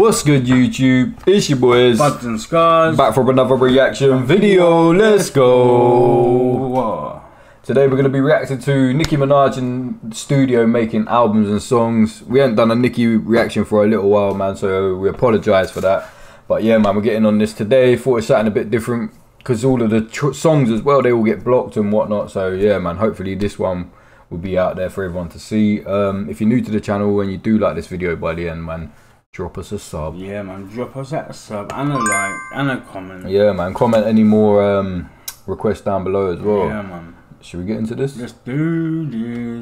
What's good, YouTube? It's your boys Bugs and Scars, back for another reaction video. Let's go. Today we're going to be reacting to Nicki Minaj in studio making albums and songs. We haven't done a Nicki reaction for a little while, man, so we apologise for that. But yeah, man, we're getting on this today. Thought it's something a bit different because all of the songs as well, they all get blocked and whatnot. So yeah, man, hopefully this one will be out there for everyone to see. If you're new to the channel and you do like this video by the end, man, drop us a sub. Yeah, man, drop us a sub and a like and a comment. Yeah, man, comment any more requests down below as well. Yeah, man. Should we get into this? Let's do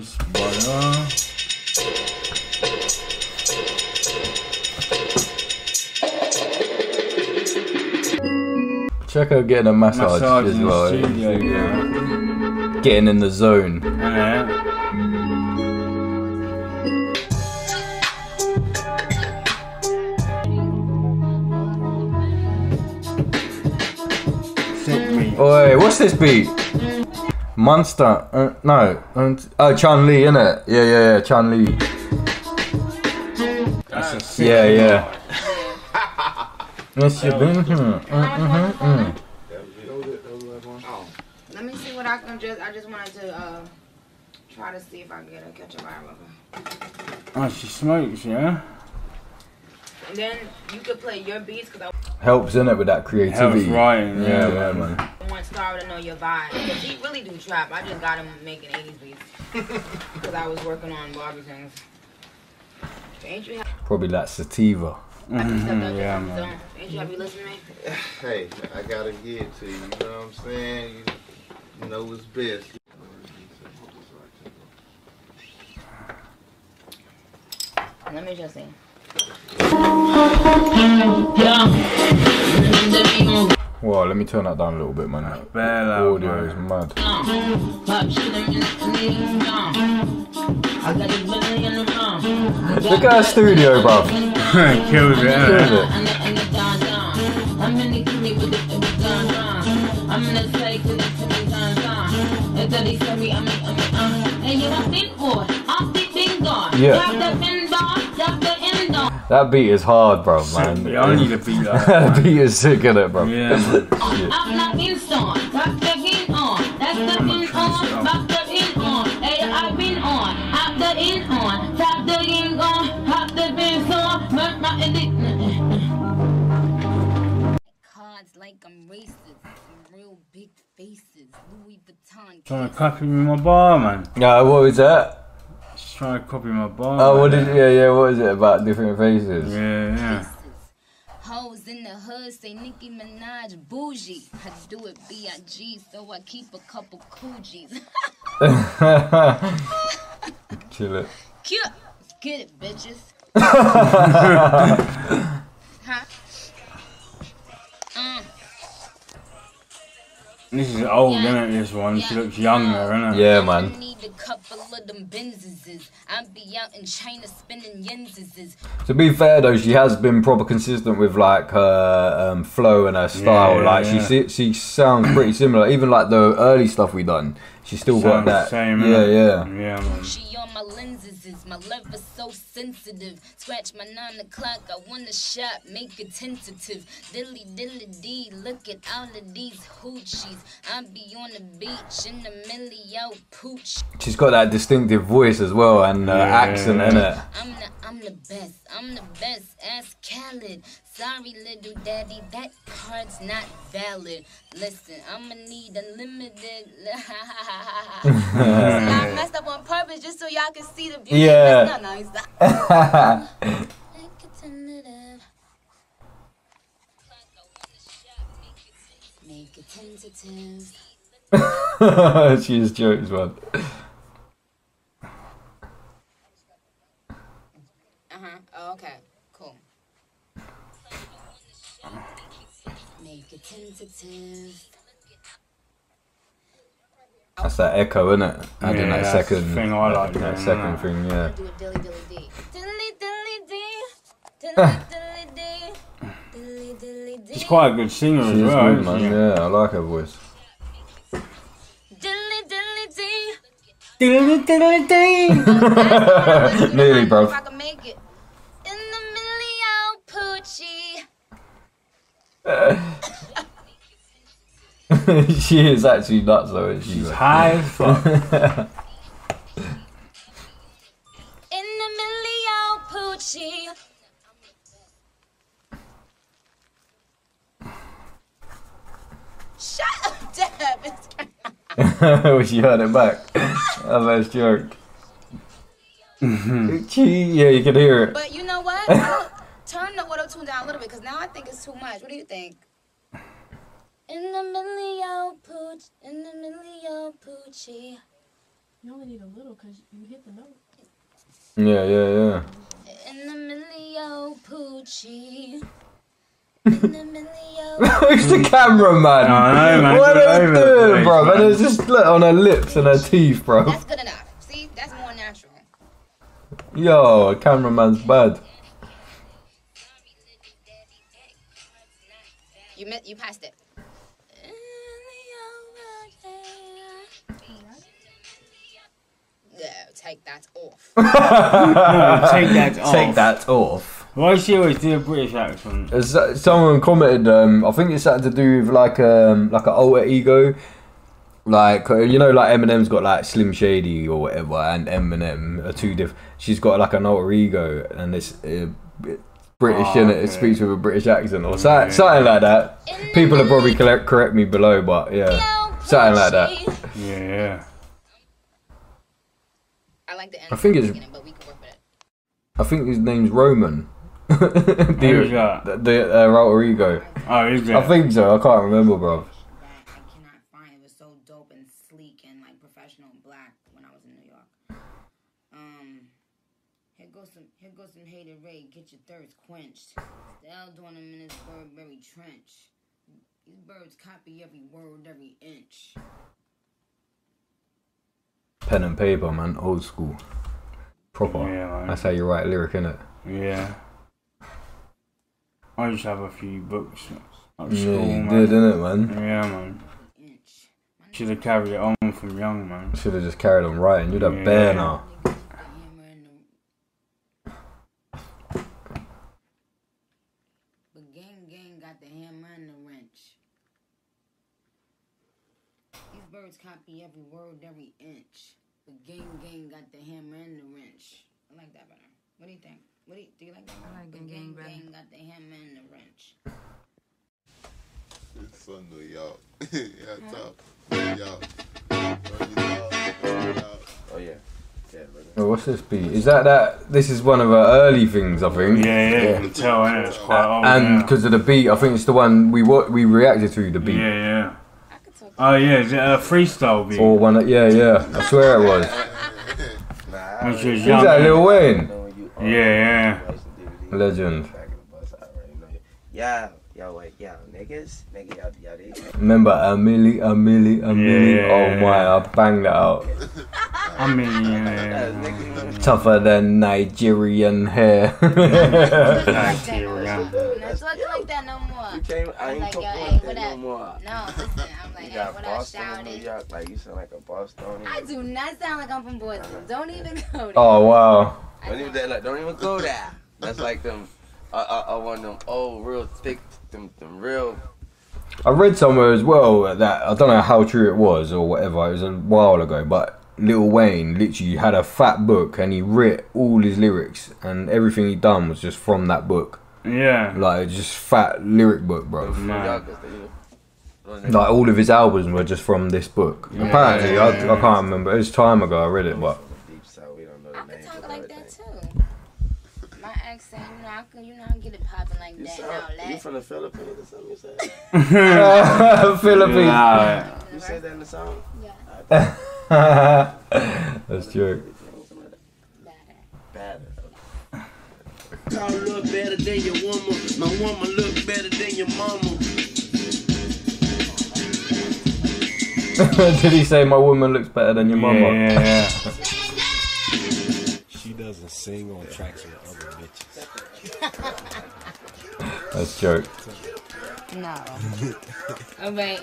this, brother. Check out getting a massage as well. Studio, yeah. Getting in the zone. Yeah. Oi, what's this beat? Monster, no, oh, Chun-Li, innit? Yeah, yeah, yeah, Chun-Li. Yeah, yeah. Yes, you've been here. Let me see what I can just, I just wanted to try to see if I can get a ketchup vibe. Oh, she smokes, yeah? And then you could play your beats, because I... Helps, innit, with that creativity. Helps writing, yeah, yeah, man. One star to know your vibe, because he really do trap. I just got him making 80s beats because I was working on Barbie Dreams. Probably like sativa. Yeah, man. Ain't you happy listening? Hey, I gotta get to you. You know what I'm saying? You know what's best. Let me just see. Wow, let me turn that down a little bit, man. Audio is mad. Look at her studio, bruv. Kills it, kills it. Yeah. That beat is hard, bro, man. Yeah, I need a beat like that. That beat is sick, innit, bro? Yeah, man. Cards like I'm racist. Real big faces. Louis Vuitton. Trying to copy me my bar, man. Yeah, what was that? Trying to copy my bar. Oh, what is it? Yeah, yeah. What is it about different faces? Yeah, yeah. Hoes in the hood say Nicki Minaj bougie. I do it B.I.G. so I keep a couple coogies. Chill it. Cute. Get it, bitches. Huh? This is old, isn't it? This one. She looks younger, isn't it? Yeah, man. To be fair though, she has been proper consistent with like her flow and her style. Yeah, like she sounds pretty similar. Even like the early stuff we done, she still got that. Same, yeah, yeah, yeah, man. She on my lenses is my liver so sensitive. Scratch my 9 o'clock, I want a shot, make it tentative. Dilly dilly dee, look at all of these hoochies. I be on the beach in the milli out pooch. She's got that distinctive voice as well and accent in it. I'm the best. Ask Khaled. Sorry, little daddy, that card's not valid. Listen, I'ma need a limited. I messed up on purpose just so y'all can see the beauty. Yeah. No, it's not. Make it tentative. She is jokes, man. Oh, okay, cool. Make it tentative. That's that echo, isn't it? Adding that second thing I like. That second thing, yeah. Do a dilly dilly dee. Dilly dilly dee. Dilly dilly dee. Dilly dilly dee. She's quite a good singer as well, isn't she? Yeah, I like her voice. Dilly dilly dee. Dilly dilly dee. Nearly, bro. Make it. She is actually nuts though, isn't she? She's high as fuck. In the million Poochie. Shut up, Deb. She heard it back. Oh, that's jerk. Yeah, you can hear it. But you know what? I'll turn the auto tune down a little bit because now I think it's too much. What do you think? In the middle of pooch, in the middle of poochie. You only need a little because you hit the note. Yeah, yeah, yeah. In the middle of poochie. In the middle of Who's the cameraman? I know, man. What are you doing, bro? Man, it's just split on her lips and her teeth, bro. That's good enough. See, that's more natural. Yo, a cameraman's bad. You passed it. Yeah, take that off. No, take that off. Take that off. Why does she always do a British accent? Someone commented, I think it's something to do with like an alter ego. Like, you know, like Eminem's got like Slim Shady or whatever, and Eminem are two different. She's got like an alter ego, and it's British, oh, in it. It speaks with a British accent or something, something like that. People will probably correct me below, but yeah, something like that. Yeah, yeah. I like the end. I think it's. But we can work with it. I think his name's Roman. the alter ego. Oh, is it? I think so. I can't remember, bro. I cannot find. It was so dope and sleek and like professional black when I was in New York. Here goes some hated raid. Get your thirst quenched. The elder on him in his Burberry trench. These birds copy every word, every inch. Pen and paper, man, old school, proper. Yeah, like, that's how you write lyric, innit? Yeah. I used to have a few books at school, yeah, you did, innit, man? Yeah, man. Should have carried it on from young, man. Should have just carried on writing. You're the bear now. But gang got the hammer and the wrench. These birds copy every word, every inch. But gang got the hammer and the wrench. I like that better. What do you think? What do you like that? I like gang got the hammer and the wrench. It's so New York. Yeah, top. New York. Oh yeah. Yeah, brother. Oh, what's this beat? Is that? This is one of our early things, I think. Yeah, yeah. You can tell, yeah, it's quite old. And because of the beat, I think it's the one we reacted to the beat. Yeah, yeah. Oh yeah, is it a freestyle beat? Or one, yeah, yeah. I swear it was. Is that Lil Wayne? Yeah, yeah. Legend. Yeah, y'all wait, y'all niggas, nigga, y'all. Remember Amelie? Yeah. Oh my, I banged that out. I mean, yeah. Tougher than Nigerian hair. Nigerian. It's not like that no more. You came, I ain't talking like that no more. No, listen, I'm like, that's what I shouted. Like, you sound like a Bostonian. I do not sound like I'm from Boston. Don't even go there. Oh, wow. Don't even go there. That's like them, I want them old, real thick, them real. I read somewhere as well that, I don't know how true it was or whatever, it was a while ago, but Lil Wayne literally had a fat book and he writ all his lyrics and everything he done was just from that book. Yeah. Like, just fat lyric book, bro. Man. Like, all of his albums were just from this book. Yeah. Apparently, yeah. I can't remember. It was time ago I read it, but... I could talk like that, too. My accent, you know I get it popping like that. You from the Philippines or something, you said? Philippines. Yeah. You said that in the song? Yeah. That's true. Better. I look better than your woman. My woman look better than your mama. Did he say my woman looks better than your mama? Yeah. She doesn't sing on tracks with other bitches. That's a joke. No. Oh wait.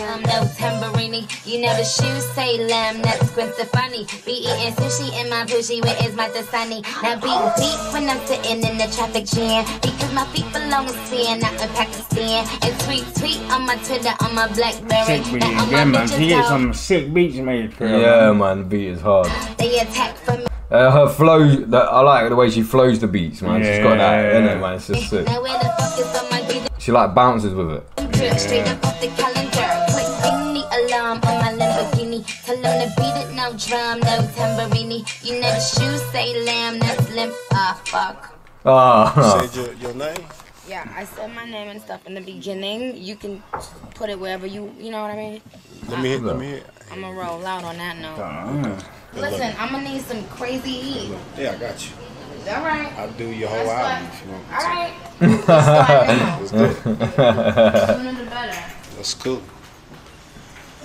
I'm no tamborini. You know the shoes say lamb, that's Stefani. Be eating sushi in my bougie, where is my Dasani? Now beating deep when I'm sitting in the traffic jam, because my feet belong in Spain, not in Pakistan. And tweet on my Twitter, on my Blackberry. Now on my bitches, he is on the sick beach, man. Yeah, man, the beat is hard. They attack for me. Her flow, I like the way she flows the beats, man. Yeah, she's got that in it, man. It's just sick. Now where the fuck is on my beat? She like bounces with it. Yeah. Straight up off the calendar, click ding the alarm on my Lamborghini. Tell them to beat it, no drum, no tamborini. You know the shoes say lamb, that's limp. Ah, fuck. Ah. Say your name. Yeah, I said my name and stuff in the beginning. You can put it wherever you know what I mean? Let me hit. I'm gonna roll out on that note. Listen, I'm gonna need some crazy heat. Yeah, I got you. Alright. I'll do your whole album if you want me to. Alright. Let's do it. The sooner the better. That's cool.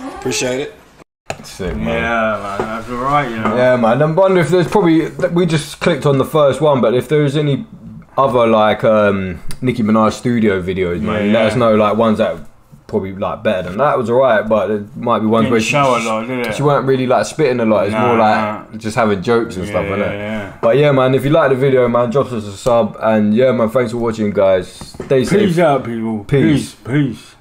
Appreciate it. Sick, man. Yeah, man, that's alright, you know. Yeah, man, and wonder if there's probably, we just clicked on the first one, but if there's any other like Nicki Minaj studio videos, man, let us know, like ones that probably like better than that was alright, but it might be ones where she weren't really like spitting a lot. It's more like just having jokes and stuff like that. But yeah, man, if you like the video, man, drop us a sub, and yeah, man, thanks for watching, guys. Stay safe. Peace out, people. Peace.